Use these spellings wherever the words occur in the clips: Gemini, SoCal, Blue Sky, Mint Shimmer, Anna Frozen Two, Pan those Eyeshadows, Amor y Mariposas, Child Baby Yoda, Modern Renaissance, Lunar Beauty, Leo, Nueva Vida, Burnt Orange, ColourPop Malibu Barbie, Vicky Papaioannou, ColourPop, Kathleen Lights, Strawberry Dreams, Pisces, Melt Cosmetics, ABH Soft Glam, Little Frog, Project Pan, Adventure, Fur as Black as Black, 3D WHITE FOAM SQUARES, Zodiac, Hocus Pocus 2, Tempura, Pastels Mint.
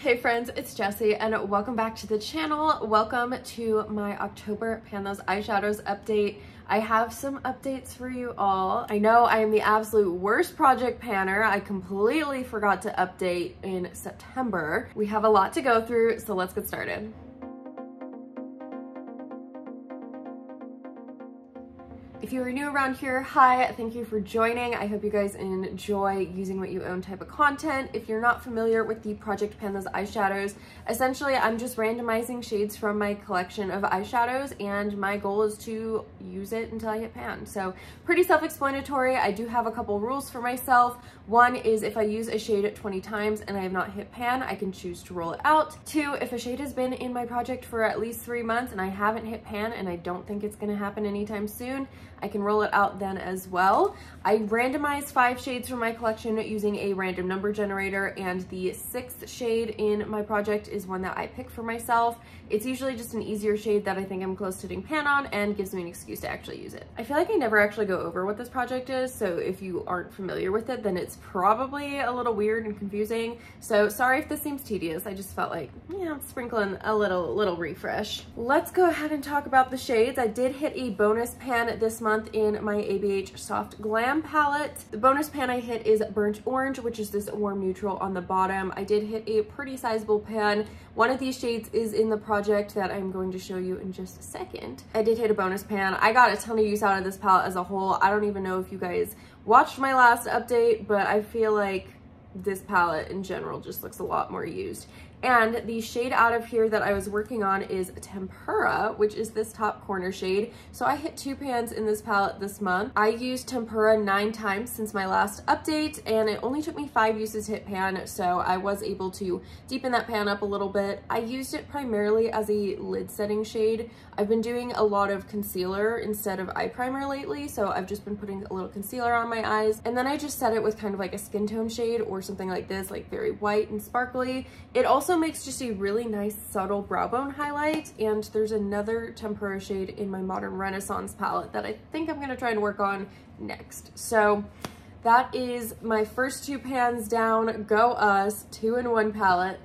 Hey friends, it's Jessie and welcome back to the channel. Welcome to my October Pan Those Eyeshadows update. I have some updates for you all. I know I am the absolute worst project panner. I completely forgot to update in September. We have a lot to go through, so let's get started. If you are new around here, hi, thank you for joining. I hope you guys enjoy using what you own type of content. If you're not familiar with the Project Pan Those Eyeshadows, essentially I'm just randomizing shades from my collection of eyeshadows and my goal is to use it until I get panned. So pretty self-explanatory. I do have a couple rules for myself. One is if I use a shade 20 times and I have not hit pan, I can choose to roll it out. Two, if a shade has been in my project for at least 3 months and I haven't hit pan and I don't think it's gonna happen anytime soon, I can roll it out then as well. I randomized 5 shades from my collection using a random number generator, and the 6th shade in my project is one that I pick for myself. It's usually just an easier shade that I think I'm close to doing pan on and gives me an excuse to actually use it. I feel like I never actually go over what this project is, so if you aren't familiar with it, then it's probably a little weird and confusing. So sorry if this seems tedious. I just felt like, yeah, sprinkling a little refresh. Let's go ahead and talk about the shades. I did hit a bonus pan this month in my ABH Soft Glam palette. The bonus pan I hit is Burnt Orange, which is this warm neutral on the bottom. I did hit a pretty sizable pan. One of these shades is in the project that I'm going to show you in just a second. I did hit a bonus pan. I got a ton of use out of this palette as a whole. I don't even know if you guys watched my last update, but I feel like this palette in general just looks a lot more used. And the shade out of here that I was working on is Tempura, which is this top corner shade. So I hit 2 pans in this palette this month. I used Tempura 9 times since my last update, and it only took me 5 uses to hit pan, so I was able to deepen that pan up a little bit. I used it primarily as a lid setting shade. I've been doing a lot of concealer instead of eye primer lately, so I've just been putting a little concealer on my eyes, and then I just set it with kind of like a skin tone shade or something like this, like very white and sparkly. It also makes just a really nice subtle brow bone highlight, and there's another Tempura shade in my Modern Renaissance palette that I think I'm going to try and work on next. So that is my first 2 pans down. Go us, 2-in-1 palette.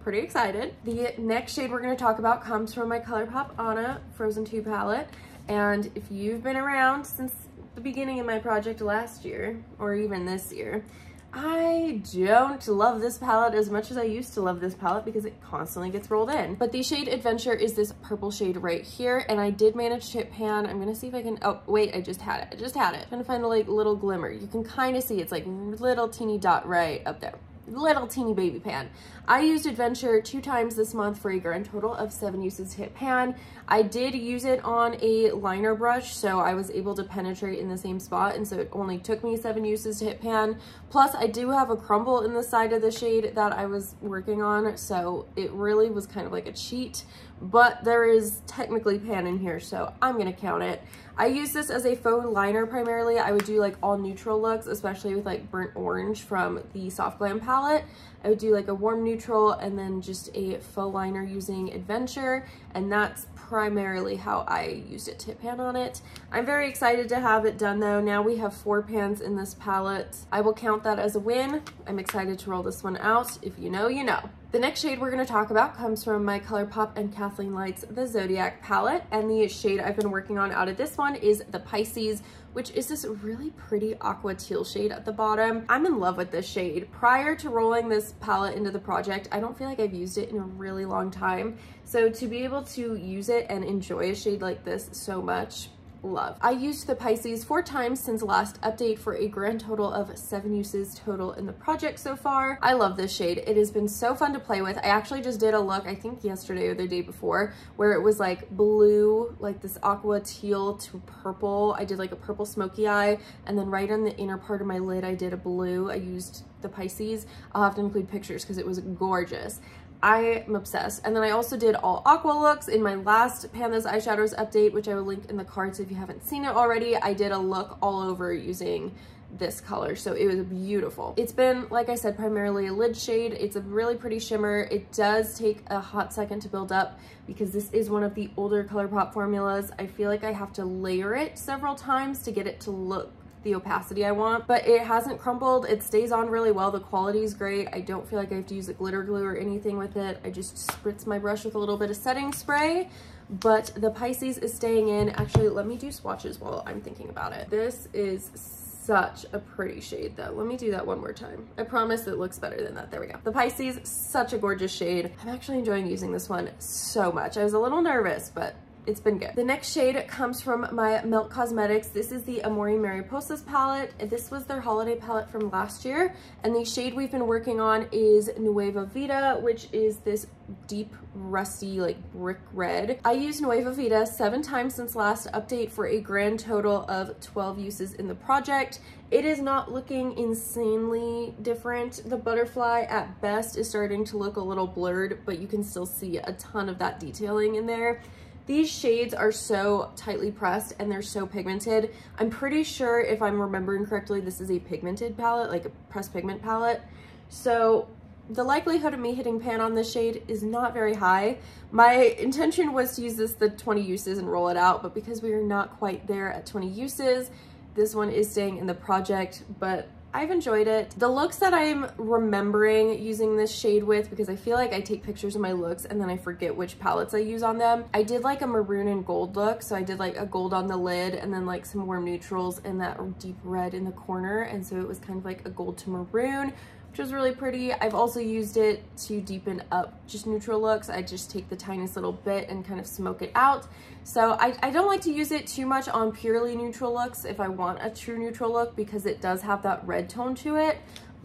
Pretty excited. The next shade we're going to talk about comes from my ColourPop Anna Frozen Two palette, and if you've been around since the beginning of my project last year or even this year, I don't love this palette as much as I used to love this palette because it constantly gets rolled in. But the shade Adventure is this purple shade right here, and I did manage to hit pan. I'm gonna see if I can, oh wait, I just had it. I just had it. I'm trying to find a like little glimmer. You can kind of see it's like little teeny dot right up there. Little teeny baby pan. I used Adventure 2 times this month for a grand total of 7 uses to hit pan. I did use it on a liner brush, so I was able to penetrate in the same spot, and so it only took me 7 uses to hit pan. Plus I do have a crumble in the side of the shade that I was working on, so it really was kind of like a cheat, but there is technically pan in here, so I'm gonna count it. I use this as a faux liner primarily. I would do like all neutral looks, especially with like Burnt Orange from the Soft Glam palette. I would do like a warm neutral and then just a faux liner using Adventure, and that's primarily how I used it to hit pan on it. I'm very excited to have it done though. Now we have 4 pans in this palette. I will count that as a win. I'm excited to roll this one out. If you know, you know. The next shade we're going to talk about comes from my ColourPop and Kathleen Lights, the Zodiac palette, and the shade I've been working on out of this one is the Pisces, which is this really pretty aqua teal shade at the bottom. I'm in love with this shade. Prior to rolling this palette into the project, I don't feel like I've used it in a really long time, so to be able to use it and enjoy a shade like this so much, love. I used the Pisces 4 times since last update for a grand total of 7 uses total in the project so far. I love this shade. It has been so fun to play with. I actually just did a look, I think yesterday or the day before, where it was like blue, like this aqua teal to purple. I did like a purple smoky eye, and then right on the inner part of my lid I did a blue. I used the Pisces. I'll have to include pictures because it was gorgeous. I am obsessed. And then I also did all aqua looks in my last Pan Those Eyeshadows update, which I will link in the cards if you haven't seen it already. I did a look all over using this color, so it was beautiful. It's been, like I said, primarily a lid shade. It's a really pretty shimmer. It does take a hot second to build up because this is one of the older ColourPop formulas. I feel like I have to layer it several times to get it to look the opacity I want, but it hasn't crumbled. It stays on really well. The quality is great. I don't feel like I have to use a glitter glue or anything with it. I just spritz my brush with a little bit of setting spray, but the Pisces is staying in. Actually, let me do swatches while I'm thinking about it. This is such a pretty shade though. Let me do that one more time. I promise it looks better than that. There we go. The Pisces, such a gorgeous shade. I'm actually enjoying using this one so much. I was a little nervous, but it's been good. The next shade comes from my Melt Cosmetics. This is the Amor y Mariposas palette. This was their holiday palette from last year. And the shade we've been working on is Nueva Vida, which is this deep, rusty, like brick red. I used Nueva Vida 7 times since last update for a grand total of 12 uses in the project. It is not looking insanely different. The butterfly at best is starting to look a little blurred, but you can still see a ton of that detailing in there. These shades are so tightly pressed and they're so pigmented. I'm pretty sure, if I'm remembering correctly, this is a pigmented palette, like a pressed pigment palette. So the likelihood of me hitting pan on this shade is not very high. My intention was to use this the 20 uses and roll it out, but because we are not quite there at 20 uses, this one is staying in the project, but I've enjoyed it. The looks that I'm remembering using this shade with, because I feel like I take pictures of my looks and then I forget which palettes I use on them. I did like a maroon and gold look. So I did like a gold on the lid and then like some warm neutrals and that deep red in the corner. And so it was kind of like a gold to maroon, which was really pretty. I've also used it to deepen up just neutral looks. I just take the tiniest little bit and kind of smoke it out. So I don't like to use it too much on purely neutral looks if I want a true neutral look, because it does have that red tone to it,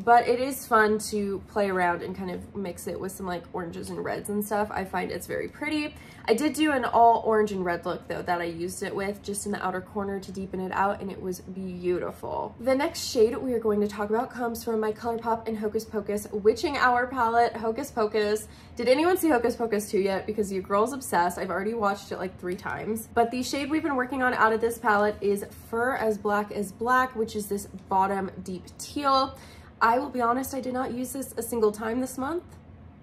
but it is fun to play around and kind of mix it with some like oranges and reds and stuff. I find it's very pretty. I did do an all orange and red look though that I used it with just in the outer corner to deepen it out, and it was beautiful. The next shade we are going to talk about comes from my ColourPop and Hocus Pocus Witching Hour palette. Hocus Pocus. Did anyone see Hocus Pocus 2 yet? Because your girl's obsessed. I've already watched it like 3 times. But the shade we've been working on out of this palette is Fur as Black, which is this bottom deep teal. I will be honest, I did not use this a single time this month,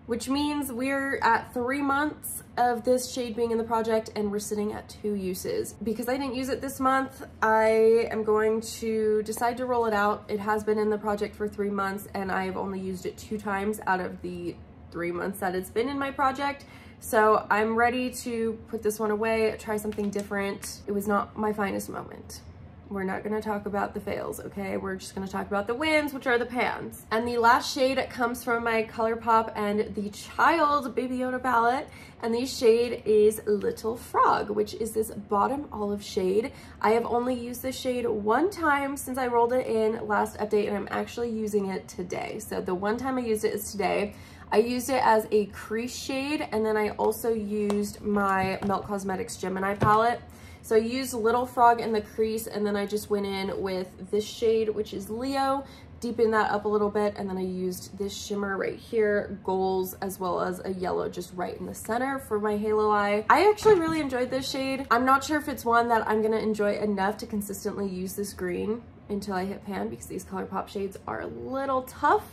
which means we're at 3 months of this shade being in the project and we're sitting at 2 uses. Because I didn't use it this month, I am going to decide to roll it out. It has been in the project for 3 months and I've only used it 2 times out of the 3 months that it's been in my project. So I'm ready to put this one away, try something different. It was not my finest moment. We're not gonna talk about the fails, okay? We're just gonna talk about the wins, which are the pans. And the last shade comes from my ColourPop and the Child Baby Yoda palette. And the shade is Little Frog, which is this bottom olive shade. I have only used this shade 1 time since I rolled it in last update, and I'm actually using it today. So the 1 time I used it is today. I used it as a crease shade, and then I also used my Melt Cosmetics Gemini palette. So I used Little Frog in the crease, and then I just went in with this shade, which is Leo, deepened that up a little bit, and then I used this shimmer right here, Goals, as well as a yellow just right in the center for my halo eye. I actually really enjoyed this shade. I'm not sure if it's one that I'm gonna enjoy enough to consistently use this green until I hit pan, because these ColourPop shades are a little tough.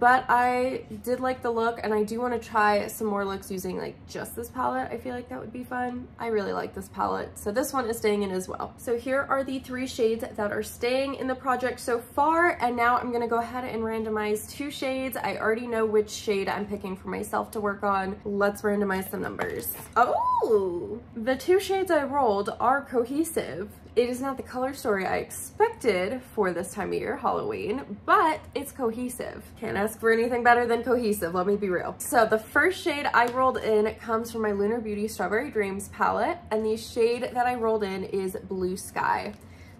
But I did like the look, and I do want to try some more looks using like just this palette. I feel like that would be fun. I really like this palette. So this one is staying in as well. So here are the 3 shades that are staying in the project so far. And now I'm going to go ahead and randomize 2 shades. I already know which shade I'm picking for myself to work on. Let's randomize some numbers. Oh, the 2 shades I rolled are cohesive. It is not the color story I expected for this time of year, Halloween, but it's cohesive. Can't ask for anything better than cohesive, let me be real. So the first shade I rolled in comes from my Lunar Beauty Strawberry Dreams palette, and the shade that I rolled in is Blue Sky.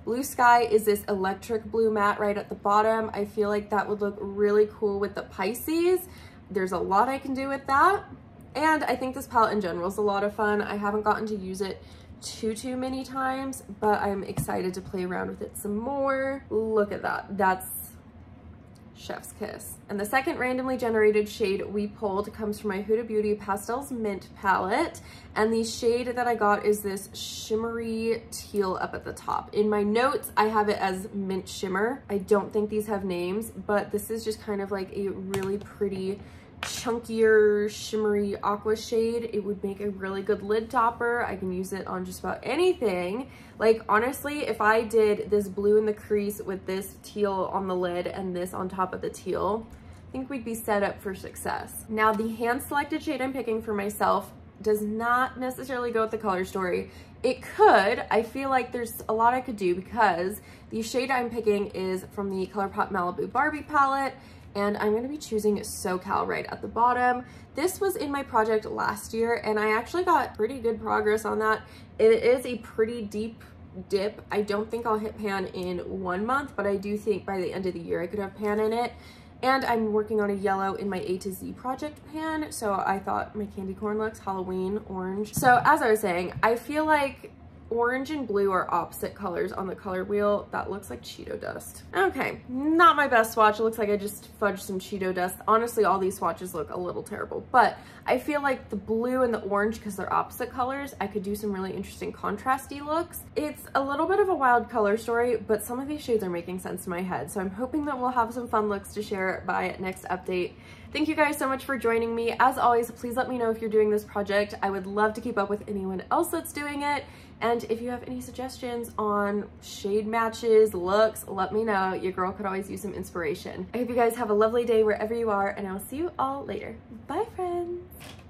Blue Sky is this electric blue matte right at the bottom. I feel like that would look really cool with the Pisces. There's a lot I can do with that. And I think this palette in general is a lot of fun. I haven't gotten to use it too many times, but I'm excited to play around with it some more. Look at that, that's chef's kiss. And the second randomly generated shade we pulled comes from my Huda Beauty Pastels Mint palette, and the shade that I got is this shimmery teal up at the top. In my notes, I have it as Mint Shimmer. I don't think these have names, but this is just kind of like a really pretty chunkier shimmery aqua shade. It would make a really good lid topper. I can use it on just about anything. Like honestly, if I did this blue in the crease with this teal on the lid and this on top of the teal, I think we'd be set up for success. Now the hand selected shade I'm picking for myself does not necessarily go with the color story. It could. I feel like there's a lot I could do because the shade I'm picking is from the ColourPop Malibu Barbie palette, and I'm going to be choosing SoCal right at the bottom. This was in my project last year, and I actually got pretty good progress on that. It is a pretty deep dip. I don't think I'll hit pan in 1 month, but I do think by the end of the year I could have pan in it. And I'm working on a yellow in my A to Z project pan, so I thought my candy corn looks Halloween orange. So as I was saying, I feel like orange and blue are opposite colors on the color wheel. That looks like Cheeto dust. Okay, not my best swatch. It looks like I just fudged some Cheeto dust. Honestly, all these swatches look a little terrible, but I feel like the blue and the orange, because they're opposite colors, I could do some really interesting contrasty looks. It's a little bit of a wild color story, but some of these shades are making sense in my head, so I'm hoping that we'll have some fun looks to share by next update. Thank you guys so much for joining me. As always, please let me know if you're doing this project. I would love to keep up with anyone else that's doing it. And if you have any suggestions on shade matches, looks, let me know. Your girl could always use some inspiration. I hope you guys have a lovely day wherever you are, and I'll see you all later. Bye, friends.